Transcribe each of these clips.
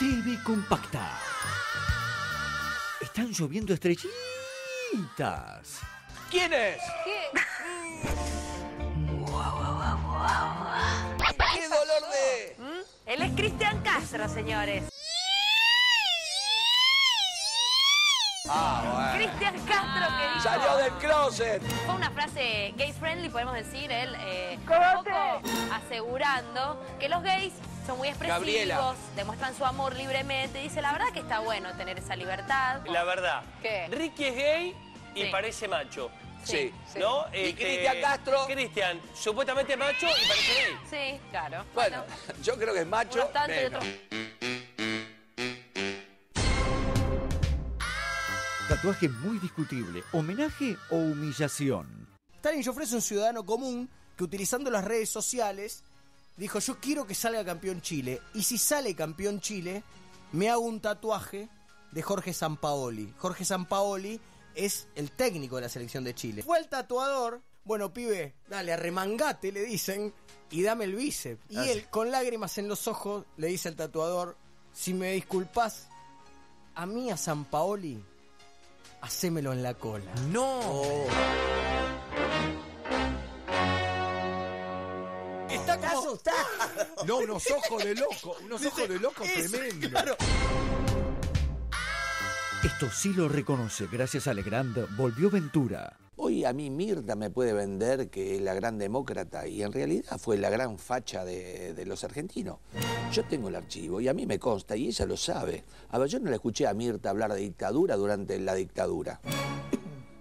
TV Compacta. Están lloviendo estrellitas. ¿Quién es? ¿Qué? ¡Qué dolor de...! ¿Mm? Él es Cristian Castro, señores. Ah, bueno. Cristian Castro, que dijo... ¡Salió del closet! Fue una frase gay friendly, podemos decir, él un poco asegurando que los gays son muy expresivos, Gabriela, demuestran su amor libremente. Dice, la verdad que está bueno tener esa libertad. La verdad. ¿Qué? Ricky es gay y parece macho. Sí, sí, ¿no? Sí. Y Cristian Castro. Cristian, supuestamente macho y parece gay. Sí, claro. Bueno, yo creo que es macho. Tatuaje muy discutible. ¿Homenaje o humillación? Talín Jofré es un ciudadano común que, utilizando las redes sociales, dijo: yo quiero que salga campeón Chile. Y si sale campeón Chile, me hago un tatuaje de Jorge Sampaoli. Jorge Sampaoli es el técnico de la selección de Chile. Fue el tatuador. Bueno, pibe, dale, arremangate, le dicen, y dame el bíceps. Y él, con lágrimas en los ojos, le dice al tatuador: si me disculpas, a mí, a Sampaoli, hacémelo en la cola. ¡No! Oh. Está como... asustado. No, unos ojos de loco. Unos ojos de loco tremendo. Claro. Esto sí lo reconoce. Gracias a Legrand volvió Ventura. Hoy a mí Mirta me puede vender que es la gran demócrata, y en realidad fue la gran facha de los argentinos. Yo tengo el archivo y a mí me consta, y ella lo sabe. A ver, yo no la escuché a Mirta hablar de dictadura durante la dictadura.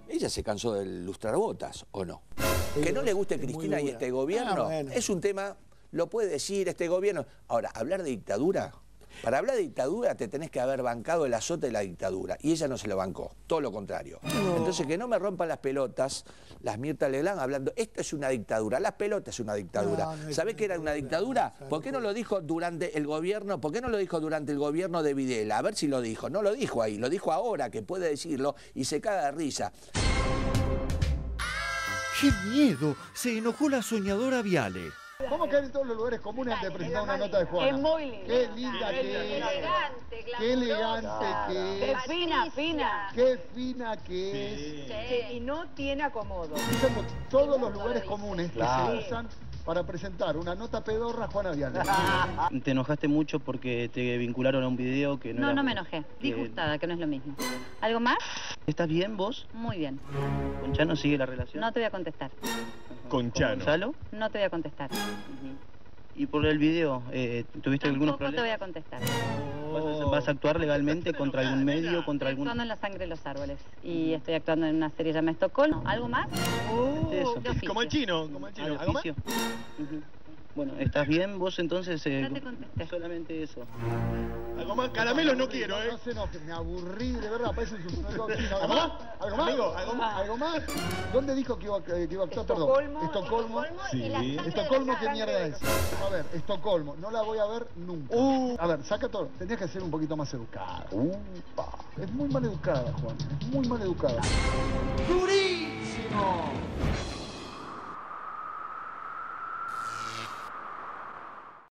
Ella se cansó de lustrar botas, ¿o no? Que no le guste Cristina y este gobierno, bueno, es un tema, lo puede decir este gobierno. Ahora, hablar de dictadura... Para hablar de dictadura te tenés que haber bancado el azote de la dictadura. Y ella no se lo bancó, todo lo contrario. No. Entonces, que no me rompan las pelotas, las Mirta Legrand hablando, esto es una dictadura, las pelotas es una dictadura. No, no. ¿Sabés que era una dictadura? ¿Por qué no lo dijo durante el gobierno? ¿Por qué no lo dijo durante el gobierno de Videla? A ver si lo dijo. No lo dijo ahí, lo dijo ahora, que puede decirlo, y se caga de risa. ¡Qué miedo! Se enojó la soñadora Viale. Vamos a caer en todos los lugares comunes antes de presentar una nota de Juana. Es muy linda. Qué linda que es. Elegante, qué elegante que es. Qué fina, fina. Qué fina que es. Sí. Sí. Y no tiene acomodo. Usamos todos los lugares comunes que se usan para presentar una nota pedorra a Juana Diana. ¿Te enojaste mucho porque te vincularon a un video que no... No, no me enojé. Disgustada, que no es lo mismo. ¿Algo más? ¿Estás bien vos? Muy bien. ¿Con Chano sigue la relación? No te voy a contestar. ¿Con Chano? ¿Gonzalo? No te voy a contestar. ¿Y por el video? ¿Tuviste algunos problemas? No te voy a contestar. Oh. ¿Vas a actuar legalmente contra algún medio? Contra algún... Estoy actuando en la sangre de los árboles. Y estoy actuando en una serie llamada Estocolmo. ¿Algo más? Oh. Como el chino. Como el chino. ¿Algo más? Bueno, ¿estás bien vos entonces? No te contesté. Solamente eso. Algo más, caramelos no quiero, ¿eh? No sé, no, me aburrí, de verdad, parece un supermercado. ¿Algo más? ¿Algo más? Amigo, ¿algo más? ¿Dónde dijo que iba a actuar? Perdón. Estocolmo. Estocolmo, ¿qué mierda es? A ver, Estocolmo, no la voy a ver nunca. A ver, saca todo. Tendrías que ser un poquito más educada. Es muy mal educada, Juan. Es muy mal educada. ¡Durísimo!